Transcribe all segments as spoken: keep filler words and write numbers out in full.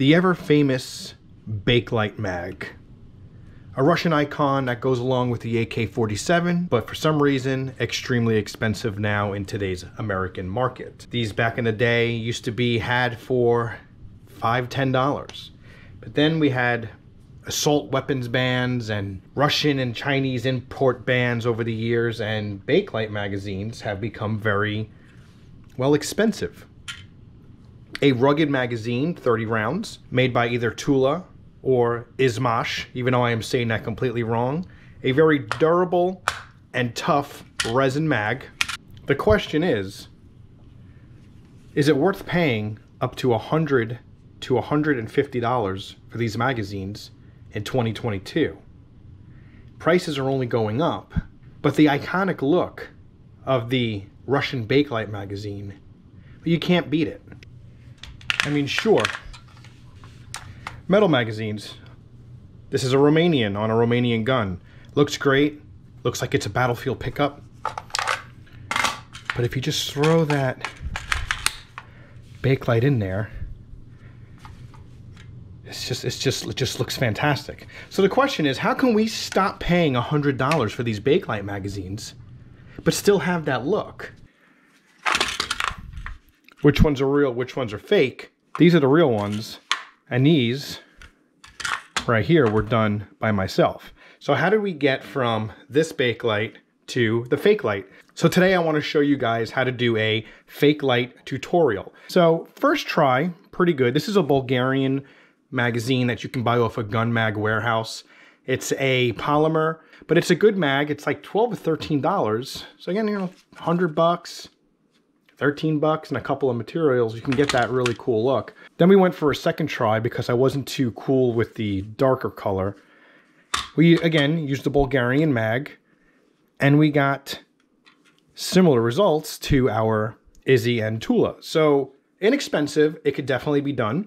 the ever-famous Bakelite mag. A Russian icon that goes along with the A K forty-seven, but for some reason, extremely expensive now in today's American market. These back in the day used to be had for five dollars, ten dollars. But then we had assault weapons bans and Russian and Chinese import bans over the years, and Bakelite magazines have become very, well, expensive. A rugged magazine, thirty rounds, made by either Tula or Izhmash, even though I am saying that completely wrong. A very durable and tough resin mag. The question is, is it worth paying up to one hundred to one hundred fifty dollars for these magazines in twenty twenty-two? Prices are only going up, but the iconic look of the Russian Bakelite magazine, you can't beat it. I mean, sure. Metal magazines. This is a Romanian on a Romanian gun. Looks great. Looks like it's a battlefield pickup. But if you just throw that Bakelite in there, it's just, it's just, it just looks fantastic. So the question is, how can we stop paying one hundred dollars for these Bakelite magazines, but still have that look? Which ones are real, which ones are fake? These are the real ones. And these right here were done by myself. So how did we get from this Bakelite to the Fakelite? So today I want to show you guys how to do a Fakelite tutorial. So first try, pretty good. This is a Bulgarian magazine that you can buy off a Gun Mag Warehouse. It's a polymer, but it's a good mag. It's like twelve to thirteen dollars. So again, you know, one hundred bucks. thirteen bucks and a couple of materials, you can get that really cool look. Then we went for a second try because I wasn't too cool with the darker color. We, again, used the Bulgarian mag, and we got similar results to our Izzy and Tula. So, inexpensive, it could definitely be done,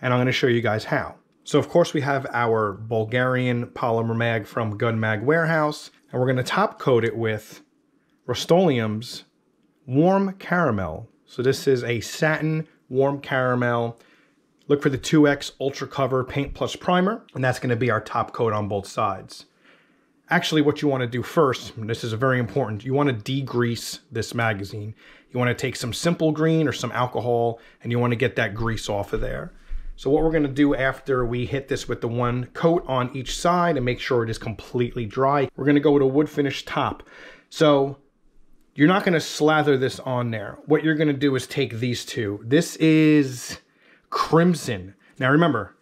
and I'm gonna show you guys how. So, of course, we have our Bulgarian polymer mag from Gun Mag Warehouse, and we're gonna top coat it with Rust-Oleum's Warm Caramel. So this is a satin warm caramel. Look for the two X Ultra Cover Paint Plus Primer, and that's going to be our top coat on both sides. Actually, what you want to do first, and this is very important, you want to degrease this magazine. You want to take some Simple Green or some alcohol, and you want to get that grease off of there. So what we're going to do after we hit this with the one coat on each side and make sure it is completely dry, we're going to go with a wood finish top. So you're not gonna slather this on there. What you're gonna do is take these two. This is Crimson. Now remember,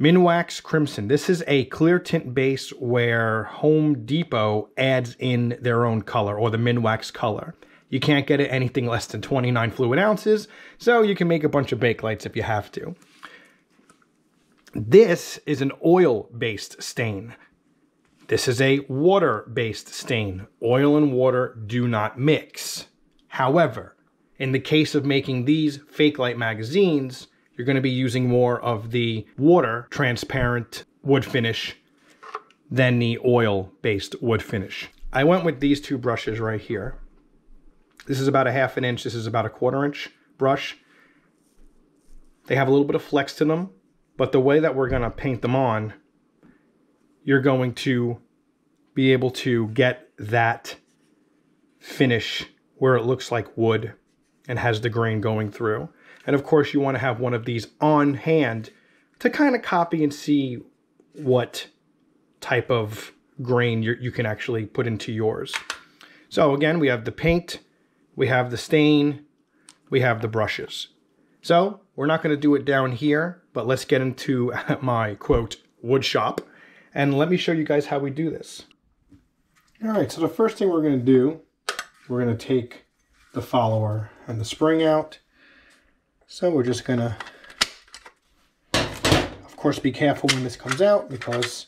Minwax Crimson. This is a clear tint base where Home Depot adds in their own color, or the Minwax color. You can't get it anything less than twenty-nine fluid ounces, so you can make a bunch of Bakelites if you have to. This is an oil-based stain. This is a water-based stain. Oil and water do not mix. However, in the case of making these Fakelite magazines, you're gonna be using more of the water transparent wood finish than the oil-based wood finish. I went with these two brushes right here. This is about a half an inch, this is about a quarter inch brush. They have a little bit of flex to them, but the way that we're gonna paint them on, you're going to be able to get that finish where it looks like wood and has the grain going through. And of course you want to have one of these on hand to kind of copy and see what type of grain you you can actually put into yours. So again, we have the paint, we have the stain, we have the brushes. So we're not going to do it down here, but let's get into my quote wood shop. And let me show you guys how we do this. All right, so the first thing we're gonna do, we're gonna take the follower and the spring out. So we're just gonna, of course, be careful when this comes out because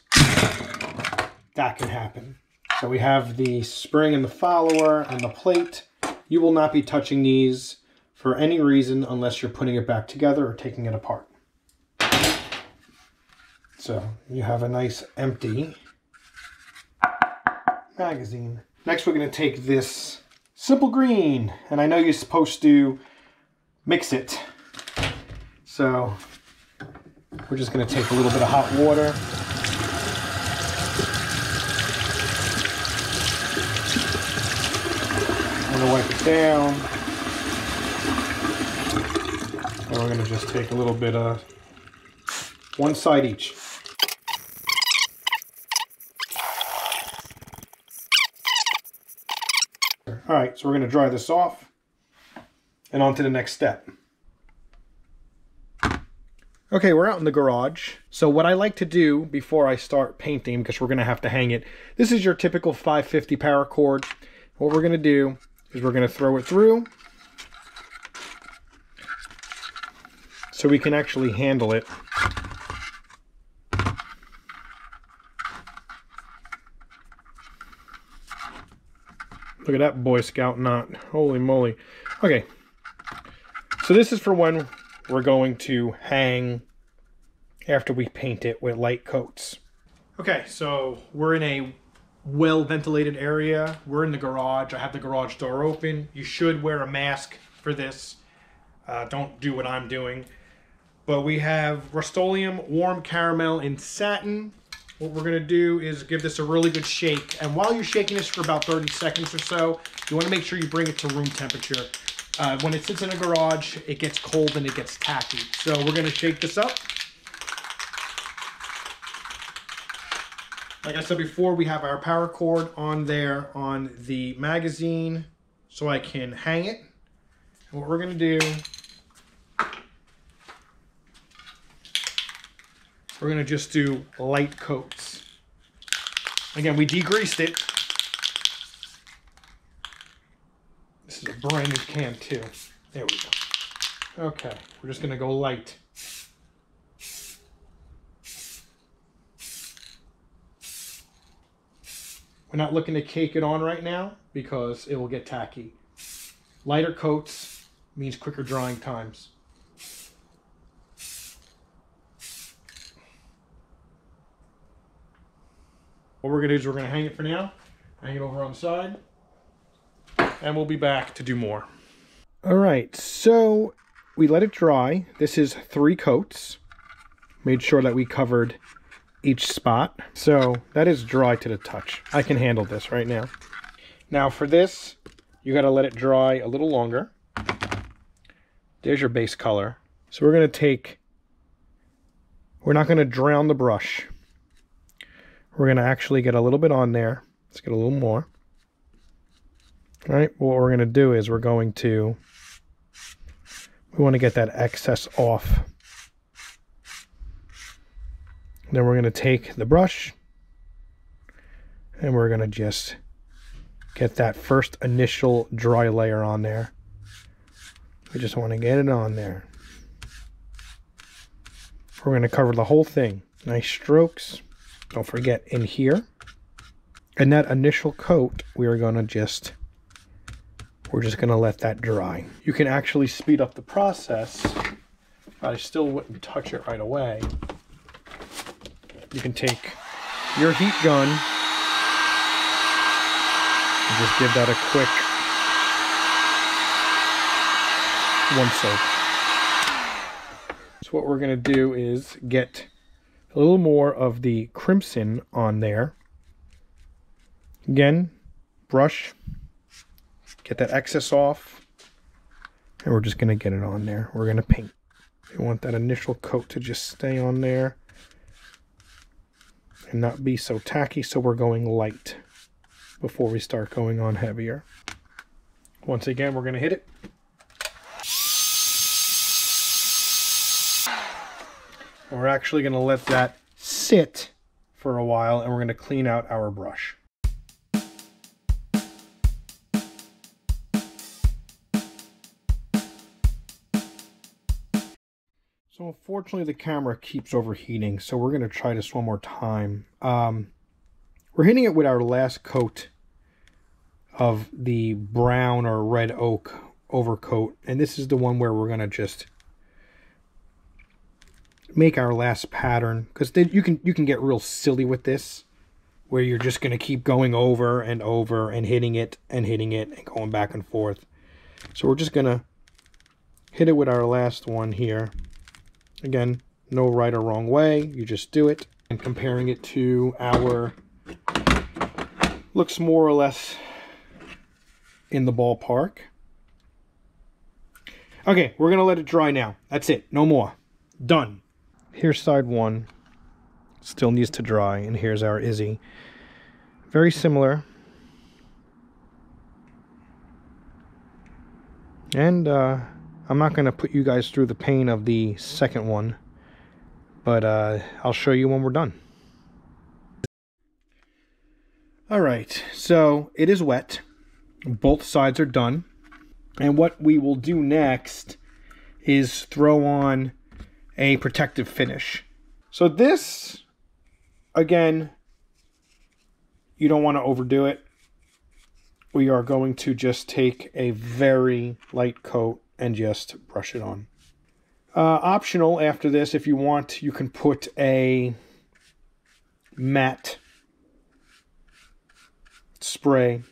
that can happen. So we have the spring and the follower and the plate. You will not be touching these for any reason unless you're putting it back together or taking it apart. So you have a nice empty magazine. Next, we're gonna take this Simple Green, and I know you're supposed to mix it. So We're just going to take a little bit of hot water. I'm going to wipe it down. And we're going to just take a little bit of one side each. All right, so we're going to dry this off and on to the next step. Okay, we're out in the garage. So what I like to do before I start painting, because we're going to have to hang it, this is your typical five fifty paracord. What we're going to do is we're going to throw it through so we can actually handle it. Look at that Boy Scout knot. Holy moly. Okay. So this is for when we're going to hang after we paint it with light coats. Okay, so we're in a well-ventilated area. We're in the garage. I have the garage door open. You should wear a mask for this. Uh, don't do what I'm doing. But we have Rust-Oleum, Warm Caramel, and Satin. What we're going to do is give this a really good shake. And while you're shaking this for about thirty seconds or so, you want to make sure you bring it to room temperature. Uh, when it sits in a garage, it gets cold and it gets tacky. So we're going to shake this up. Like I said before, we have our power cord on there on the magazine so I can hang it. And what we're going to do, we're gonna just do light coats. Again, we degreased it. This is a brand new can too. There we go. Okay, we're just gonna go light. We're not looking to cake it on right now because it will get tacky. Lighter coats means quicker drying times. What we're going to do is we're going to hang it for now, hang it over on the side, and we'll be back to do more. All right, so we let it dry. This is three coats. Made sure that we covered each spot. So that is dry to the touch. I can handle this right now. Now for this, you got to let it dry a little longer. There's your base color. So we're going to take, we're not going to drown the brush. We're going to actually get a little bit on there. Let's get a little more. All right, what we're going to do is we're going to, we want to get that excess off. Then we're going to take the brush and we're going to just get that first initial dry layer on there. We just want to get it on there. We're going to cover the whole thing. Nice strokes. Don't forget in here. And that initial coat, we are gonna just, we're just gonna let that dry. You can actually speed up the process. I still wouldn't touch it right away. You can take your heat gun and just give that a quick one soak. So what we're gonna do is get a little more of the crimson on there. Again, brush, get that excess off, and we're just gonna get it on there. We're gonna paint. We want that initial coat to just stay on there and not be so tacky, so we're going light before we start going on heavier. Once again, we're gonna hit it. We're actually going to let that sit for a while, and we're going to clean out our brush. So unfortunately the camera keeps overheating, so we're going to try this one more time. Um, we're hitting it with our last coat of the brown or red oak overcoat, and this is the one where we're going to just make our last pattern, because then you can you can get real silly with this, where you're just going to keep going over and over and hitting it and hitting it and going back and forth. So we're just going to hit it with our last one here. Again, no right or wrong way, you just do it. And comparing it to our, looks more or less in the ballpark. Okay, we're gonna let it dry now. That's it, no more. Done. Here's side one, still needs to dry, and here's our Izzy. Very similar. And uh, I'm not gonna put you guys through the pain of the second one, but uh, I'll show you when we're done. All right, so it is wet. Both sides are done. And what we will do next is throw on a protective finish. So this, again, you don't want to overdo it. We are going to just take a very light coat and just brush it on. Uh, optional after this, if you want, you can put a matte spray,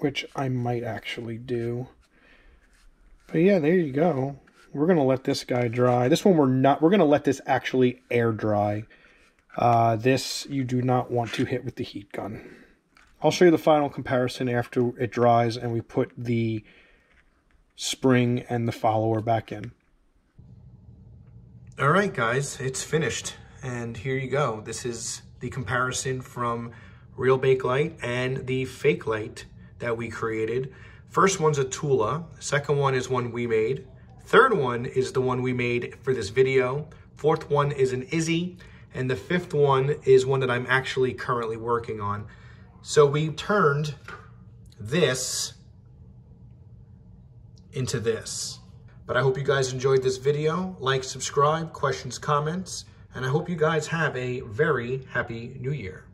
which I might actually do. But yeah, there you go. We're going to let this guy dry. This one we're not, we're going to let this actually air dry. Uh, this you do not want to hit with the heat gun. I'll show you the final comparison after it dries and we put the spring and the follower back in. All right, guys, it's finished. And here you go. This is the comparison from Real Bakelite and the Fakelite that we created. First one's a Tula. Second one is one we made. Third one is the one we made for this video. Fourth one is an Izzy. And the fifth one is one that I'm actually currently working on. So we turned this into this. But I hope you guys enjoyed this video. Like, subscribe, questions, comments. And I hope you guys have a very happy new year.